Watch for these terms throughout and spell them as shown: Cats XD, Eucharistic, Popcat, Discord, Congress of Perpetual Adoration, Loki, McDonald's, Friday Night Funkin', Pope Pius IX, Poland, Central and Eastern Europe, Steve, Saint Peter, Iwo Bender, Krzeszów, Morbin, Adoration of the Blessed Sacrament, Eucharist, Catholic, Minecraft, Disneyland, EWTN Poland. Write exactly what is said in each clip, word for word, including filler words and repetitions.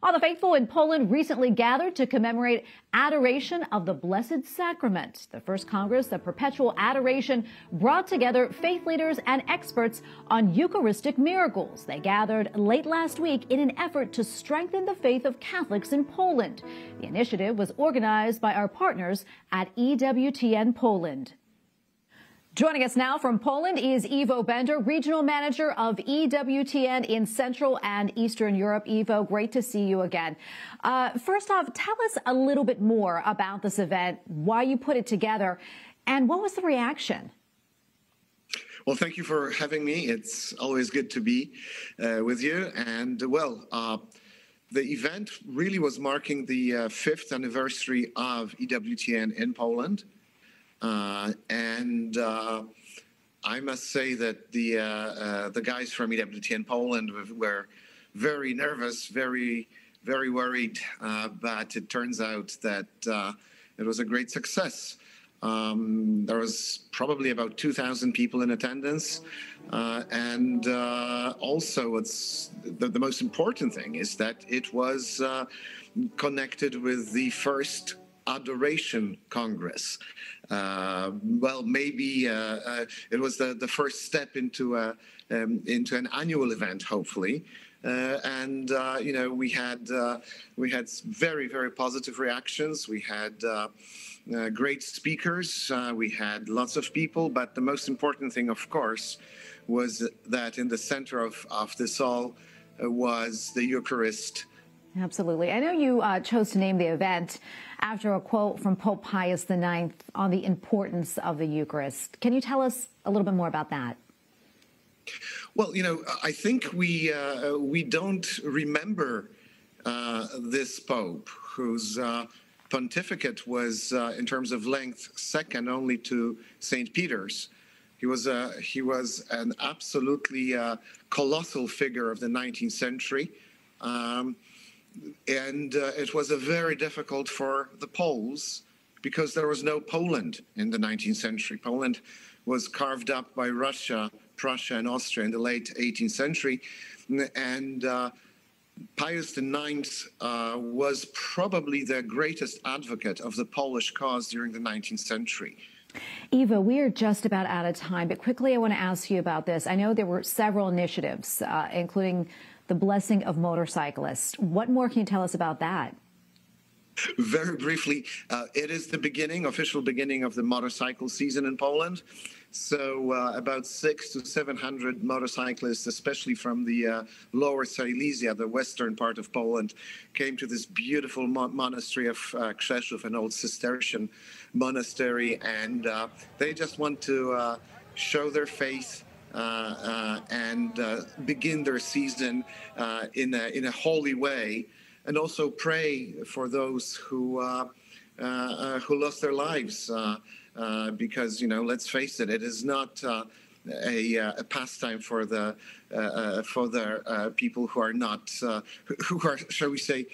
All the faithful in Poland recently gathered to commemorate Adoration of the Blessed Sacrament. The first Congress of Perpetual Adoration brought together faith leaders and experts on Eucharistic miracles. They gathered late last week in an effort to strengthen the faith of Catholics in Poland. The initiative was organized by our partners at E W T N Poland. Joining us now from Poland is Iwo Bender, Regional Manager of E W T N in Central and Eastern Europe. Iwo, great to see you again. Uh, first off, tell us a little bit more about this event, why you put it together, and what was the reaction? Well, thank you for having me. It's always good to be uh, with you. And, well, uh, the event really was marking the uh, fifth anniversary of E W T N in Poland. Uh, and uh, I must say that the uh, uh, the guys from E W T N Poland were very nervous, very, very worried, uh, but it turns out that uh, it was a great success. Um, there was probably about two thousand people in attendance, uh, and uh, also it's the, the most important thing is that it was uh, connected with the first Adoration Congress. Uh, well, maybe uh, uh, it was the, the first step into a, um, into an annual event, hopefully. Uh, and uh, you know, we had uh, we had very very positive reactions. We had uh, uh, great speakers. Uh, we had lots of people. But the most important thing, of course, was that in the center of of this all uh, was the Eucharist. Absolutely. I know you uh, chose to name the event after a quote from Pope Pius the ninth on the importance of the Eucharist. Can you tell us a little bit more about that? Well, you know, I think we uh, we don't remember uh, this Pope, whose uh, pontificate was, uh, in terms of length, second only to Saint Peter's. He was a, he was an absolutely uh, colossal figure of the nineteenth century. Um, And uh, it was a very difficult for the Poles because there was no Poland in the nineteenth century. Poland was carved up by Russia, Prussia, and Austria in the late eighteenth century. And uh, Pius the ninth uh, was probably the greatest advocate of the Polish cause during the nineteenth century. Iwo, we are just about out of time, but quickly I want to ask you about this. I know there were several initiatives, uh, including the blessing of motorcyclists. What more can you tell us about that? Very briefly, uh, it is the beginning, official beginning of the motorcycle season in Poland. So uh, about six to seven hundred motorcyclists, especially from the uh, Lower Silesia, the western part of Poland, came to this beautiful mo monastery of uh, Krzeszów, an old Cistercian monastery, and uh, they just want to uh, show their faith Uh, uh, and uh, begin their season uh, in a, in a holy way, and also pray for those who uh, uh, uh, who lost their lives, uh, uh, because, you know, let's face it, it is not uh, a, a pastime for the uh, uh, for the uh, people who are not uh, who are, shall we say,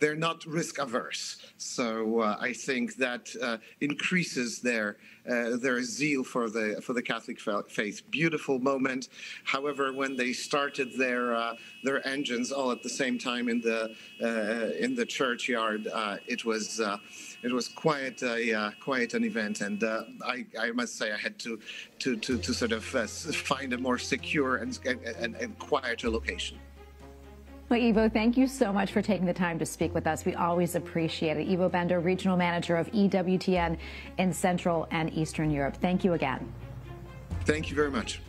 they're not risk averse. So uh, I think that uh, increases their uh, their zeal for the for the Catholic faith. Beautiful moment. However, when they started their uh, their engines all at the same time in the uh, in the churchyard, uh, it was uh, it was quite a uh, quite an event. And uh, I, I must say I had to to to, to sort of uh, find a more secure and and, and quieter location. Well, Iwo, thank you so much for taking the time to speak with us. We always appreciate it. Iwo Bender, Regional Manager of E W T N in Central and Eastern Europe. Thank you again. Thank you very much.